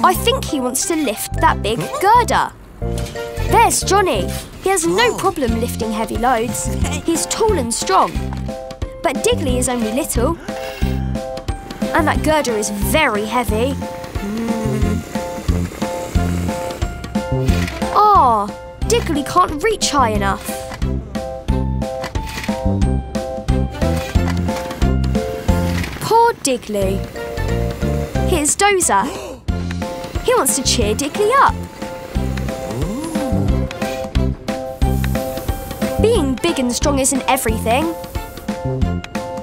I think he wants to lift that big girder. There's Johnny. He has no problem lifting heavy loads. He's tall and strong. But Diggly is only little. And that girder is very heavy. Ah, Diggly can't reach high enough. Poor Diggly. Here's Dozer. He wants to cheer Diggly up. Ooh. Being big and strong isn't everything.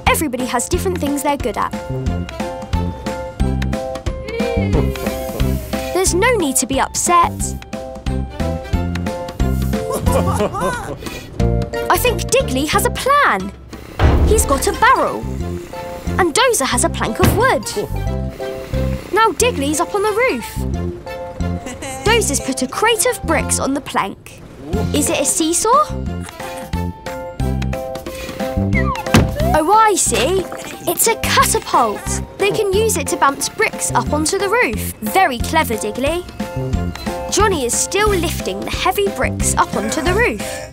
Everybody has different things they're good at. There's no need to be upset. I think Diggly has a plan. He's got a barrel. And Dozer has a plank of wood. Now Diggly's up on the roof. Moses put a crate of bricks on the plank. Is it a seesaw? Oh, I see. It's a catapult. They can use it to bounce bricks up onto the roof. Very clever, Diggly. Johnny is still lifting the heavy bricks up onto the roof.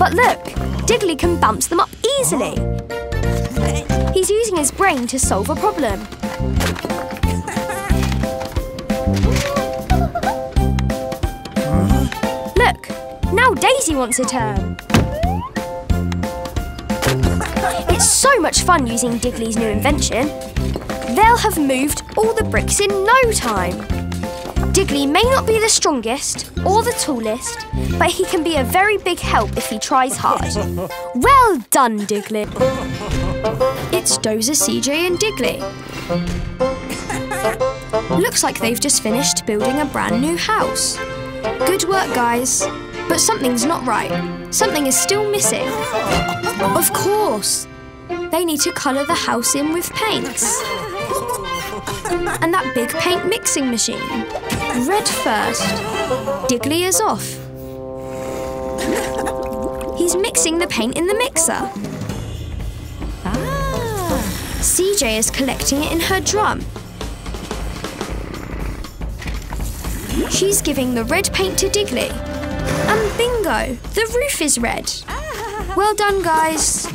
But look, Diggly can bounce them up easily. He's using his brain to solve a problem. Look, now Daisy wants a turn. It's so much fun using Diggly's new invention. They'll have moved all the bricks in no time. Diggly may not be the strongest or the tallest, but he can be a very big help if he tries hard. Well done, Diggly. It's Dozer, CJ and Diggly. Looks like they've just finished building a brand new house. Good work, guys. But something's not right. Something is still missing. Of course. They need to colour the house in with paints. And that big paint mixing machine. Red first. Diggly is off. He's mixing the paint in the mixer. CJ is collecting it in her drum. She's giving the red paint to Diggly. And bingo, the roof is red. Well done, guys.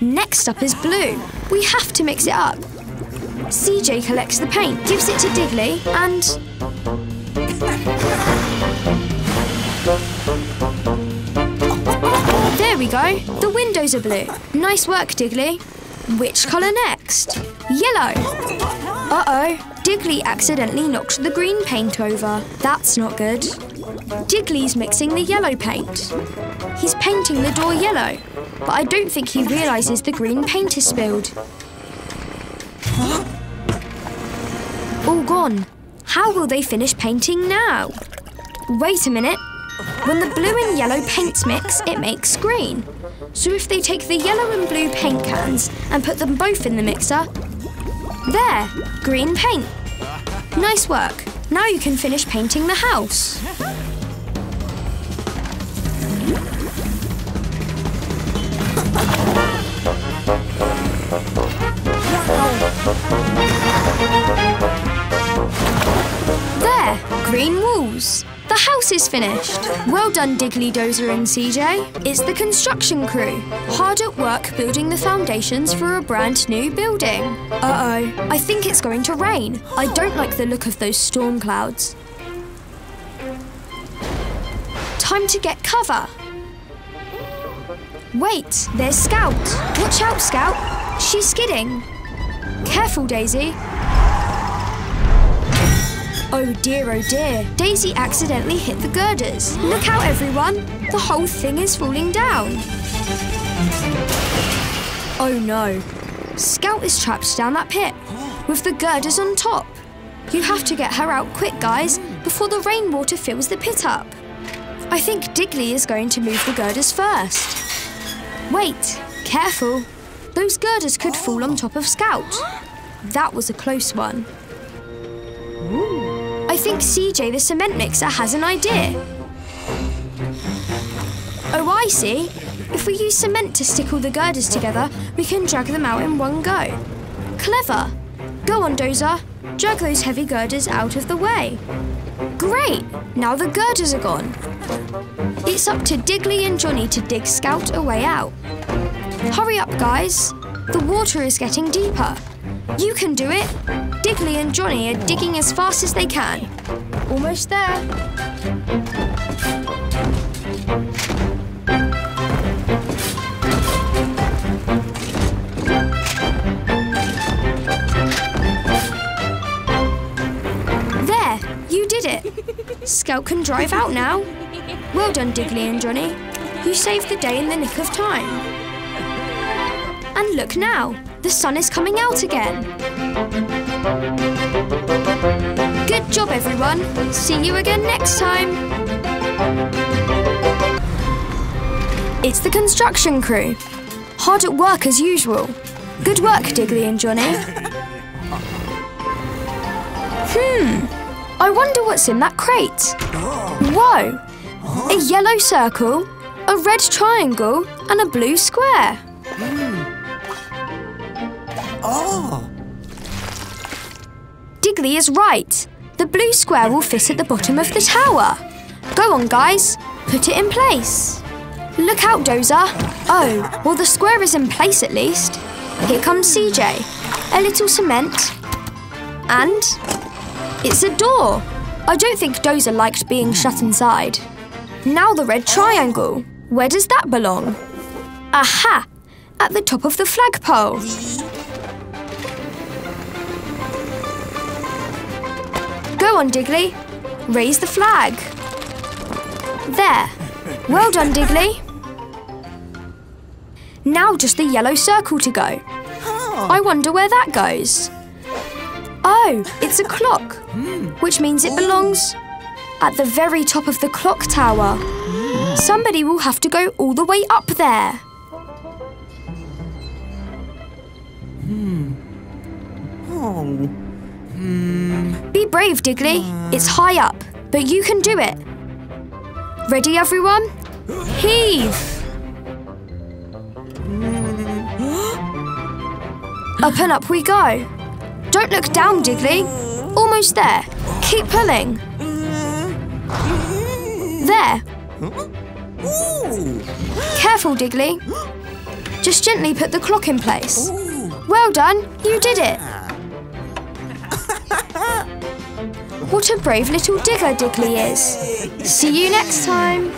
Next up is blue. We have to mix it up. CJ collects the paint, gives it to Diggly, and... There we go. The windows are blue. Nice work, Diggly. Which colour next? Yellow. Uh-oh. Diggly accidentally knocked the green paint over. That's not good. Diggly's mixing the yellow paint. He's painting the door yellow, but I don't think he realises the green paint is spilled. All gone. How will they finish painting now? Wait a minute. When the blue and yellow paints mix, it makes green. So if they take the yellow and blue paint cans and put them both in the mixer, there, green paint. Nice work. Now you can finish painting the house. There, green walls. The house is finished. Well done, Diggly, Dozer and CJ. It's the construction crew, hard at work building the foundations for a brand new building. Uh-oh, I think it's going to rain. I don't like the look of those storm clouds. Time to get cover. Wait, there's Scout. Watch out, Scout. She's skidding. Careful, Daisy. Oh dear, oh dear. Daisy accidentally hit the girders. Look out, everyone. The whole thing is falling down. Oh no. Scout is trapped down that pit with the girders on top. You have to get her out quick, guys, before the rainwater fills the pit up. I think Diggly is going to move the girders first. Wait, careful. Those girders could fall on top of Scout. That was a close one. I think CJ the cement mixer has an idea. Oh, I see. If we use cement to stick all the girders together, we can drag them out in one go. Clever. Go on, Dozer. Drag those heavy girders out of the way. Great. Now the girders are gone. It's up to Diggly and Johnny to dig Scout a way out. Hurry up, guys. The water is getting deeper. You can do it. Diggly and Johnny are digging as fast as they can. Almost there. There, you did it. Scout can drive out now. Well done, Diggly and Johnny. You saved the day in the nick of time. And look now, the sun is coming out again. Good job, everyone. See you again next time. It's the construction crew. Hard at work as usual. Good work, Diggly and Johnny. I wonder what's in that crate. Whoa! A yellow circle, a red triangle, and a blue square. Diggly is right. The blue square will fit at the bottom of the tower. Go on, guys. Put it in place. Look out, Dozer. Oh, well, the square is in place at least. Here comes CJ. A little cement. And it's a door. I don't think Dozer liked being shut inside. Now the red triangle. Where does that belong? Aha! At the top of the flagpole. Go on, Diggly. Raise the flag. There. Well done, Diggly. Now just the yellow circle to go. I wonder where that goes. Oh, it's a clock, which means it belongs at the very top of the clock tower. Somebody will have to go all the way up there. Be brave, Diggly. It's high up, but you can do it. Ready, everyone? Heave! Up and up we go. Don't look down, Diggly. Almost there. Keep pulling. There. Careful, Diggly. Just gently put the clock in place. Well done. You did it. What a brave little digger Diggly is. See you next time.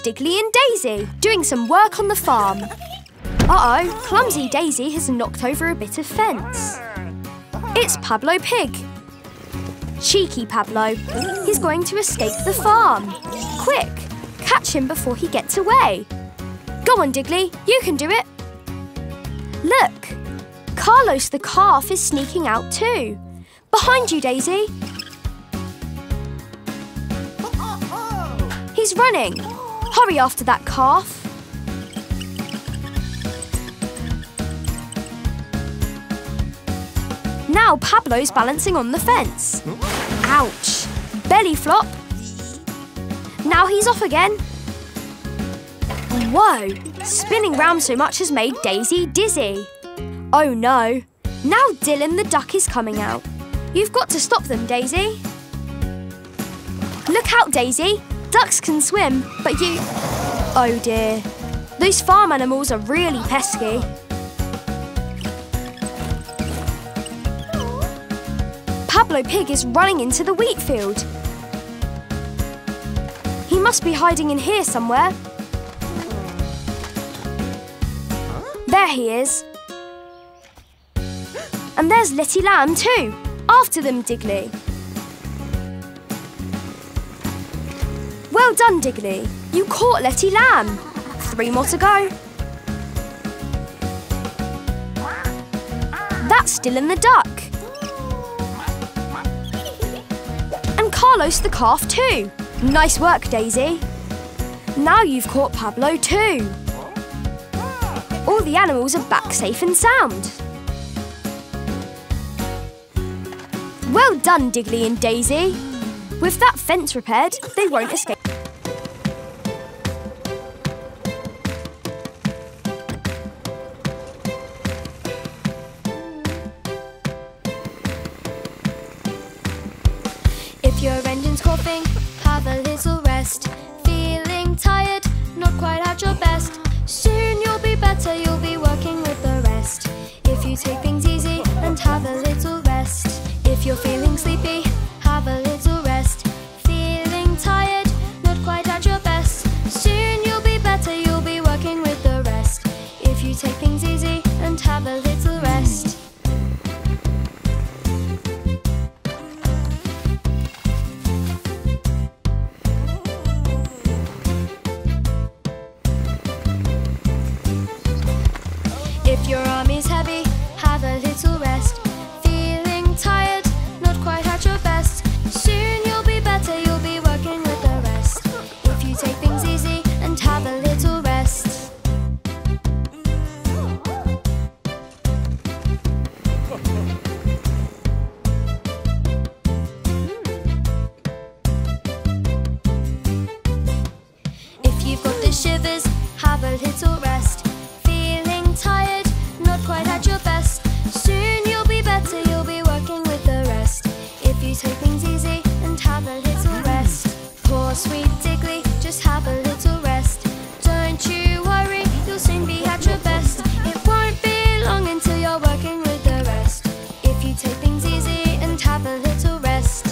Diggly and Daisy, doing some work on the farm. Uh-oh, clumsy Daisy has knocked over a bit of fence. It's Pablo Pig. Cheeky Pablo. He's going to escape the farm. Quick, catch him before he gets away. Go on, Diggly, you can do it. Look, Carlos the calf is sneaking out too. Behind you, Daisy. He's running. Hurry after that calf. Now Pablo's balancing on the fence. Ouch! Belly flop. Now he's off again. Whoa! Spinning round so much has made Daisy dizzy. Oh no! Now Dylan the duck is coming out. You've got to stop them, Daisy. Look out, Daisy! Ducks can swim, but you... Oh dear. Those farm animals are really pesky. Pablo Pig is running into the wheat field. He must be hiding in here somewhere. There he is. And there's Letty Lamb too. After them, Diggly. Well done, Diggly. You caught Letty Lamb. 3 more to go. That's Dylan the duck. And Carlos the calf too. Nice work, Daisy. Now you've caught Pablo too. All the animals are back safe and sound. Well done, Diggly and Daisy. With that fence repaired, they won't escape. If your engine's coughing, have a little rest. Feeling tired, not quite at your best. Soon you'll be better, you'll be working with the rest. If you take things easy and have a little rest. If you're feeling sleepy, have a little rest. Feeling tired, not quite at your best. Soon you'll be better, you'll be working with the rest. If you take things easy and have a little rest. If your arm is heavy, have a little rest. Shivers, have a little rest. Feeling tired, not quite at your best. Soon you'll be better, you'll be working with the rest. If you take things easy and have a little rest. Poor sweet Diggly, just have a little rest. Don't you worry, you'll soon be at your best. It won't be long until you're working with the rest. If you take things easy and have a little rest.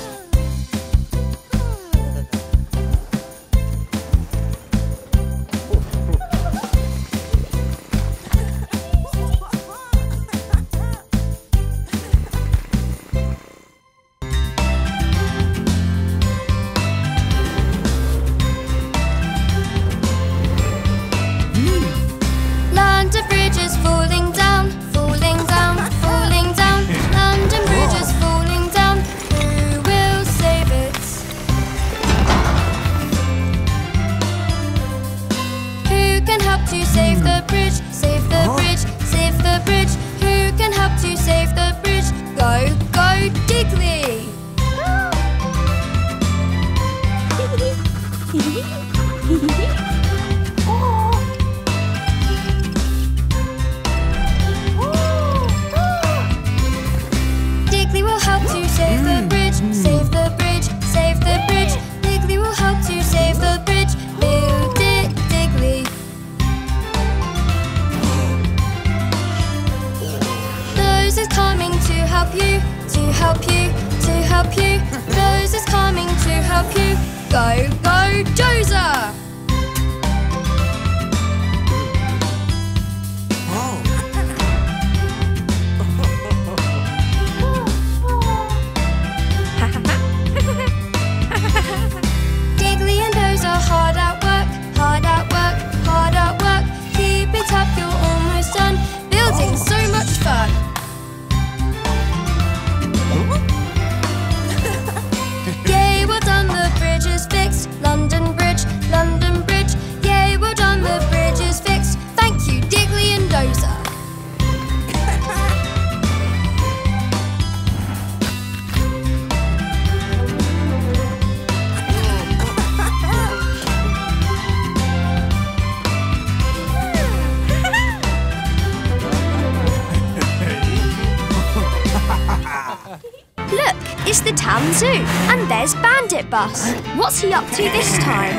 Bus. What's he up to this time?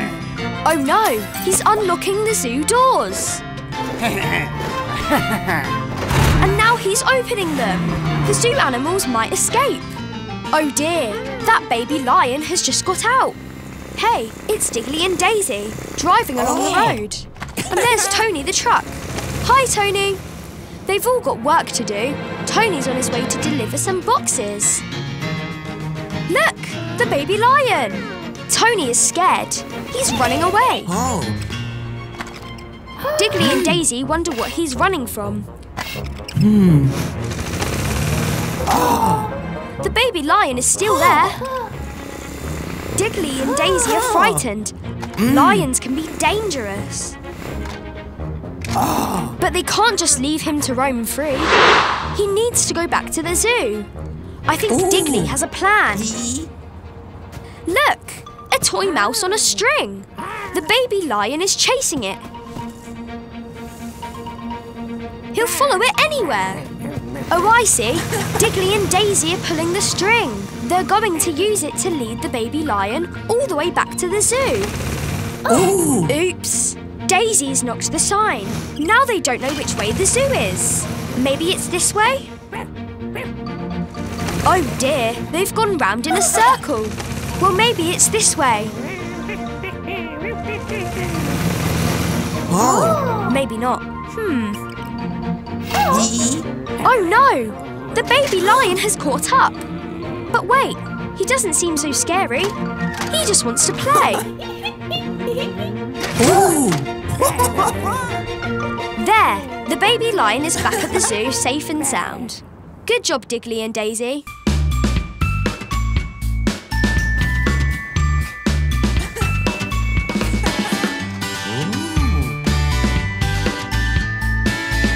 Oh no, he's unlocking the zoo doors. And now he's opening them. The zoo animals might escape. Oh dear, that baby lion has just got out. Hey, it's Diggly and Daisy, driving along the road. And there's Tony the truck. Hi, Tony. They've all got work to do. Tony's on his way to deliver some boxes. Look, the baby lion. Tony is scared. He's running away. Oh. Diggly and Daisy wonder what he's running from. Hmm. Oh. The baby lion is still there. Diggly and Daisy are frightened. Lions can be dangerous. But they can't just leave him to roam free. He needs to go back to the zoo. I think Diggly has a plan. Look, a toy mouse on a string. The baby lion is chasing it. He'll follow it anywhere. Oh, I see. Diggly and Daisy are pulling the string. They're going to use it to lead the baby lion all the way back to the zoo. Oh, oops. Daisy's knocked the sign. Now they don't know which way the zoo is. Maybe it's this way? Oh dear, they've gone round in a circle. Well, maybe it's this way. Oh. Maybe not. Oh no! The baby lion has caught up. But wait, he doesn't seem so scary. He just wants to play. Ooh. There, the baby lion is back at the zoo, safe and sound. Good job, Diggly and Daisy. If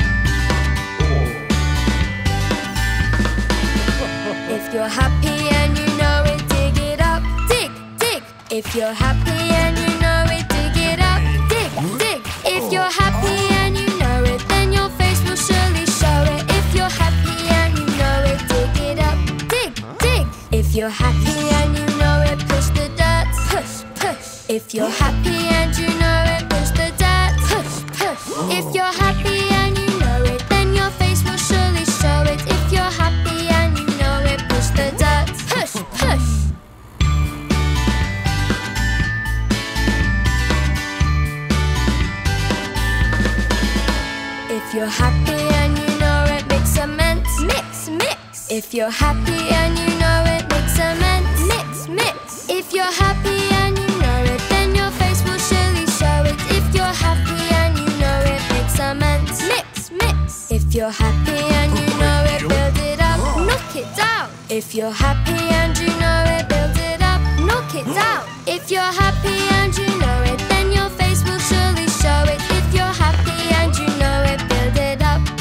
you're happy and you know it, dig it up. Dig, dig. If you're happy and you know it, dig it up. Dig, dig. If you're happy and you know it, then your face will surely show it. If you're happy and you know it, dig it up. Dig, dig. If you're happy and you know it, push the dirt. Push, push. If you're happy and you know it, push the dirt. Push, push. If you're happy and you know it, then your face will surely show it. If you're happy and you know it, push the dirt. Push, push. If you're happy and you know it, make amends. Mix, mix. If you're happy and you know it, make amends. Mix, mix. If you're happy and you know it, then your face will surely show it. If you're happy and you know it, make amends. Mix, mix. If you're happy and you know it, build it up. Knock it down. If you're happy and you know it, build it up. Knock it down. If you're happy and you know it, then your face will surely show it. If you're happy and you know it,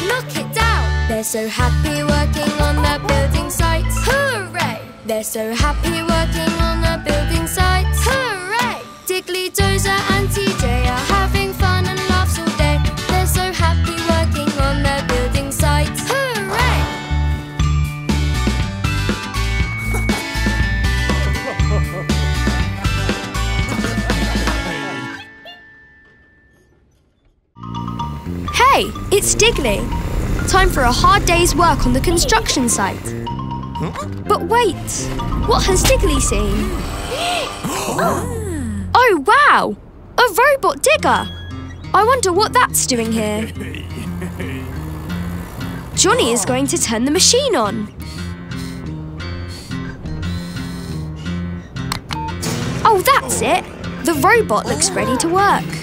knock it down. They're so happy working on the building sites. Hooray! They're so happy working on the building sites. Hooray! Diggly, Dozer and TJ are having fun and laughs all day. They're so happy working on the building sites. Hey, it's Diggly. Time for a hard day's work on the construction site. But wait, what has Diggly seen? Oh wow, a robot digger. I wonder what that's doing here. Johnny is going to turn the machine on. Oh, that's it. The robot looks ready to work.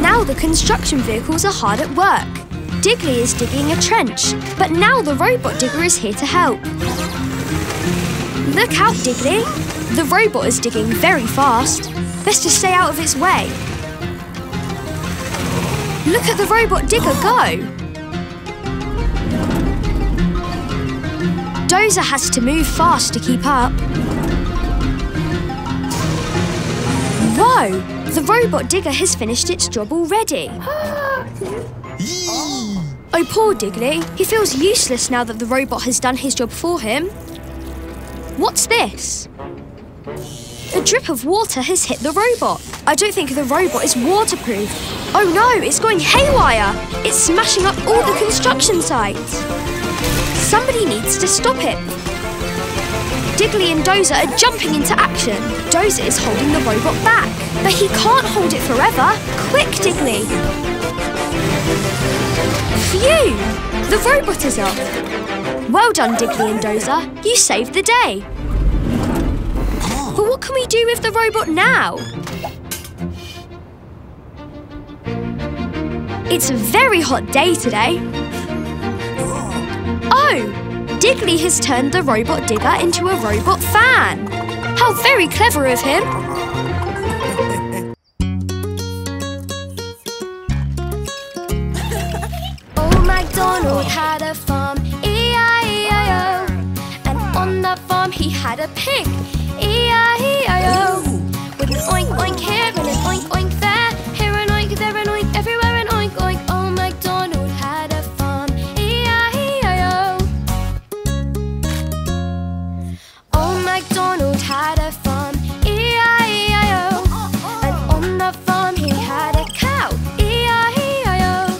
Now the construction vehicles are hard at work. Diggly is digging a trench, but now the robot digger is here to help. Look out, Diggly! The robot is digging very fast. Best to stay out of its way. Look at the robot digger go! Dozer has to move fast to keep up. Whoa! The robot digger has finished its job already. Oh, poor Diggly. He feels useless now that the robot has done his job for him. What's this? A drip of water has hit the robot. I don't think the robot is waterproof. Oh no, it's going haywire. It's smashing up all the construction sites. Somebody needs to stop it. Diggly and Dozer are jumping into action. Dozer is holding the robot back, but he can't hold it forever. Quick, Diggly! Phew! The robot is up. Well done, Diggly and Dozer. You saved the day. But what can we do with the robot now? It's a very hot day today. Oh! Diggly has turned the robot digger into a robot fan. How very clever of him! Old MacDonald had a farm, E-I-E-I-O. And on the farm he had a pig, E-I-E-I-O. With an oink oink here and an oink oink there, here an oink, there an oink, everywhere an oink oink. Old MacDonald had a farm, E-I-E-I-O. Old MacDonald had a farm, E-I-E-I-O. And on the farm he had a cow, E-I-E-I-O.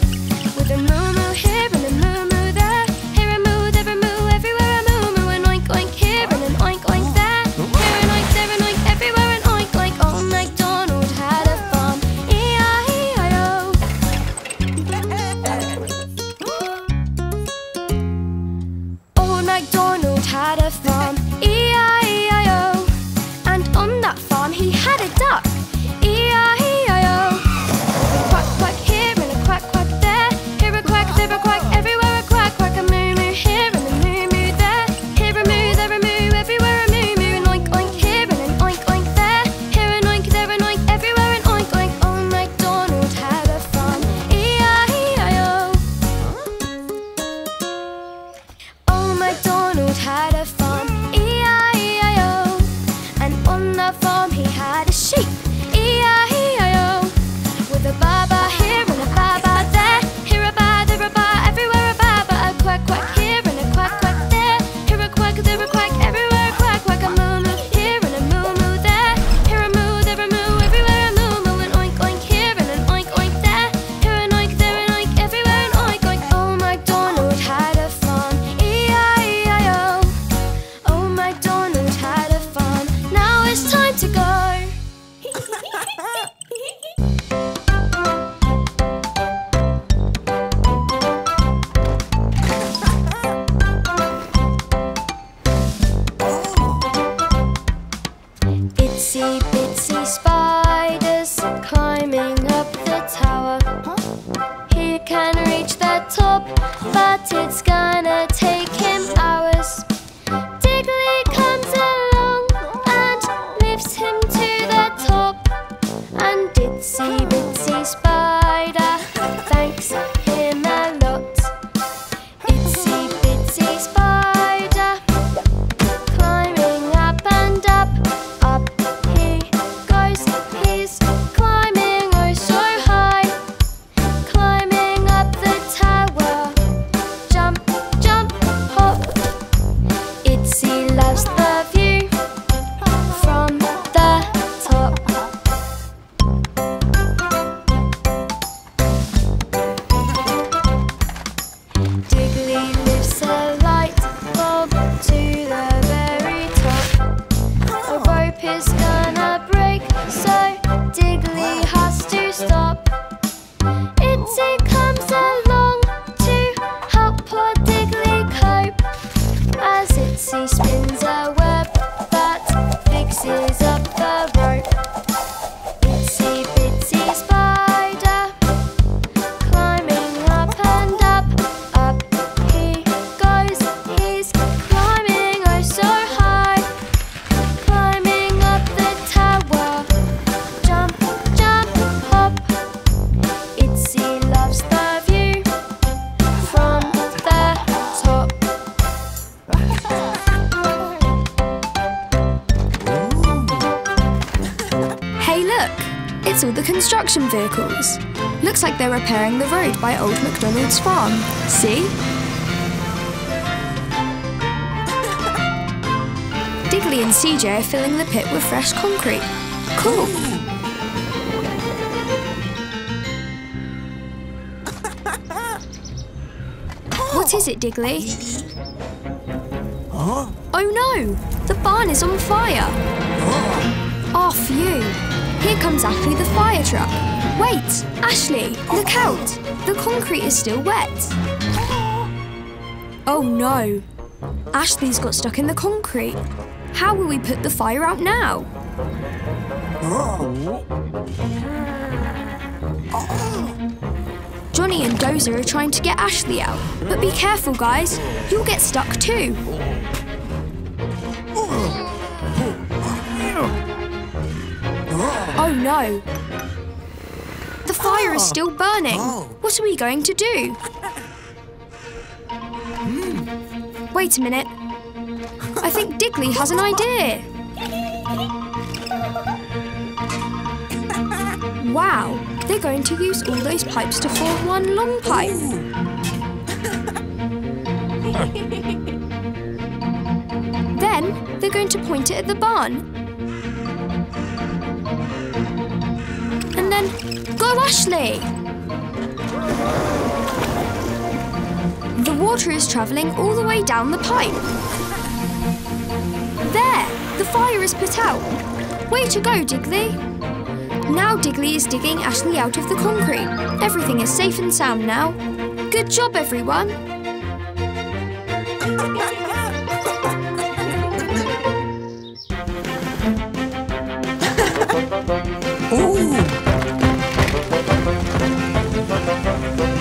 With a moo-moo here and a moo-moo there, here a moo, there a moo, everywhere a moo-moo. An oink-oink here and an oink-oink there, here an oink, there an oink, everywhere an oink-oink. Old MacDonald had a farm, E-I-E-I-O. Old MacDonald had a farm, E-I-E-I-O. And on that farm he had a duck, E-I-E-I-O. With a quack quack here and a quack quack there, here a quack, there a quack, everywhere a quack quack. A moo moo here and a moo moo there, here a moo, there a moo, everywhere a moo moo. An oink oink here and an oink oink there, here an oink, there an oink, everywhere an oink oink. Old MacDonald had a farm, E-I-E-I-O. Old MacDonald had a farm, E-I-E-I-O. And on the farm he had a sheep, E-I-E-I-O. With a ba-ba here and a ba-ba there, here a ba, there a ba, everywhere a ba-ba. A quack-quack here and a quack-quack there, here a quack, there a quack, everywhere a quack-quack. A moo-moo here and a moo-moo there, here a moo, there a moo, everywhere a moo-moo. An oink-oink here and an oink-oink there, here an oink, there an oink, everywhere an oink-oink. Old MacDonald had a farm, E-I-E-I-O. Old MacDonald had a farm, now it's time to go. Itsy bitsy spiders climbing up the tower. He can reach the top, but it's gonna take him hours. Diggly comes along and lifts him to the top. And Itsy bitsy spider thanks him a lot. Itsy bitsy spider climbing up and up, up he goes. He's climbing oh so high, climbing up the tower. Jump, jump, hop. Itsy loves the view from the top. Diggly lifts a light bulb to the very top. A rope is gonna break, so Diggly has to stop. Itsy comes along to help poor Diggly cope. As Itsy spins a web that fixes up the rope. Itsy bitsy spider climbing up and up, up he goes. He's climbing oh so high, climbing up the tower. Jump, jump, hop. Itsy loves the view from the top. Hey look, it's all the construction vehicles. Looks like they're repairing the road by Old MacDonald's farm. See? Diggly and CJ are filling the pit with fresh concrete. Cool. What is it, Diggly? Oh no! The barn is on fire! Oh, oh phew! Here comes Ashley the fire truck. Wait! Ashley, look out! The concrete is still wet. Oh no! Ashley's got stuck in the concrete. How will we put the fire out now? Johnny and Dozer are trying to get Ashley out, but be careful guys, you'll get stuck too. Oh no! The fire is still burning. What are we going to do? Wait a minute. I think Diggly has an idea. Wow, they're going to use all those pipes to form one long pipe. Then they're going to point it at the barn. And then, go Ashley! The water is travelling all the way down the pipe. There! The fire is put out. Way to go, Diggly! Now Diggly is digging Ashley out of the concrete. Everything is safe and sound now. Good job, everyone! Ooh.